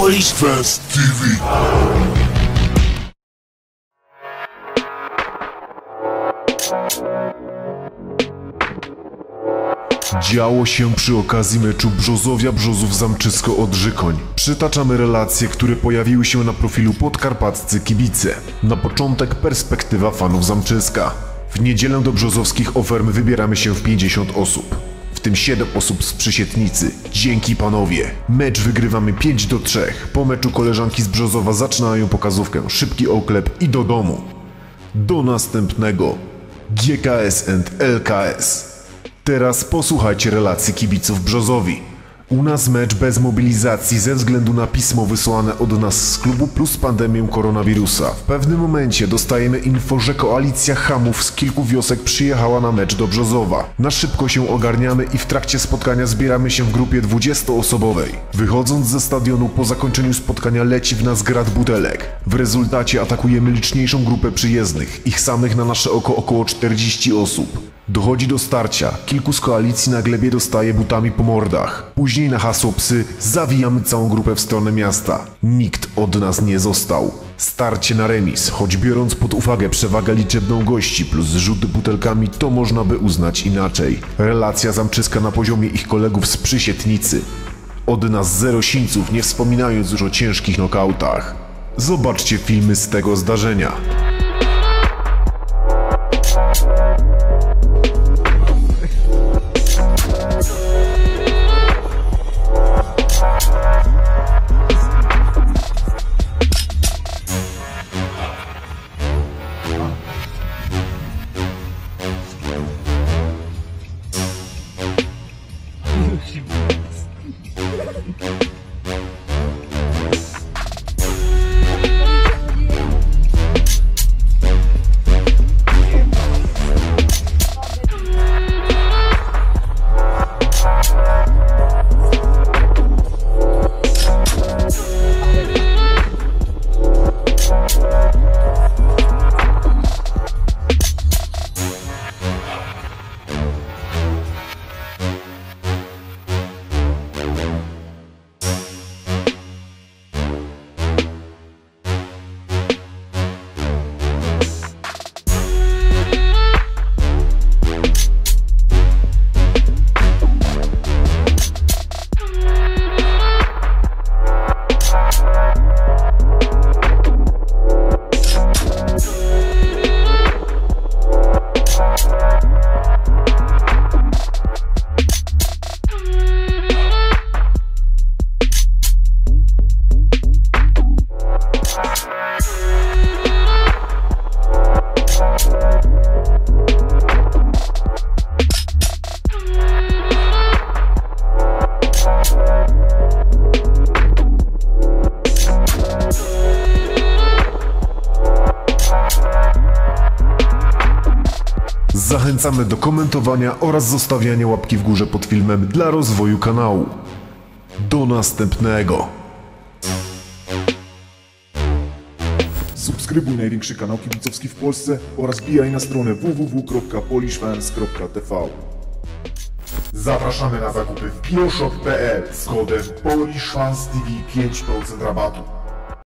Polish Fans TV. Działo się przy okazji meczu Brzozowia Brzozów Zamczysko Odrzykoń. Przytaczamy relacje, które pojawiły się na profilu Podkarpaccy Kibice. Na początek perspektywa fanów Zamczyska. W niedzielę do brzozowskich oferm wybieramy się w 50 osób, w tym 7 osób z Przysietnicy. Dzięki panowie. Mecz wygrywamy 5-3. Po meczu koleżanki z Brzozowa zaczynają pokazówkę, szybki oklep i do domu. Do następnego. GKS and LKS. Teraz posłuchajcie relacji kibiców Brzozowi. U nas mecz bez mobilizacji ze względu na pismo wysłane od nas z klubu plus pandemię koronawirusa. W pewnym momencie dostajemy info, że koalicja chamów z kilku wiosek przyjechała na mecz do Brzozowa. Na szybko się ogarniamy i w trakcie spotkania zbieramy się w grupie 20-osobowej. Wychodząc ze stadionu po zakończeniu spotkania leci w nas grad butelek. W rezultacie atakujemy liczniejszą grupę przyjezdnych, ich samych na nasze oko około 40 osób. Dochodzi do starcia, kilku z koalicji na glebie dostaje butami po mordach. Później na hasło psy zawijamy całą grupę w stronę miasta. Nikt od nas nie został. Starcie na remis, choć biorąc pod uwagę przewagę liczebną gości plus rzuty butelkami, to można by uznać inaczej. Relacja Zamczyska na poziomie ich kolegów z Przysietnicy. Od nas zero sińców, nie wspominając już o ciężkich nokautach. Zobaczcie filmy z tego zdarzenia. Zachęcamy do komentowania oraz zostawiania łapki w górze pod filmem dla rozwoju kanału. Do następnego. Subskrybuj największy kanał kibicowski w Polsce oraz wbijaj na stronę www.polishfans.tv. Zapraszamy na zakupy w polishshop.pl z kodem polishfans.tv 5% rabatu.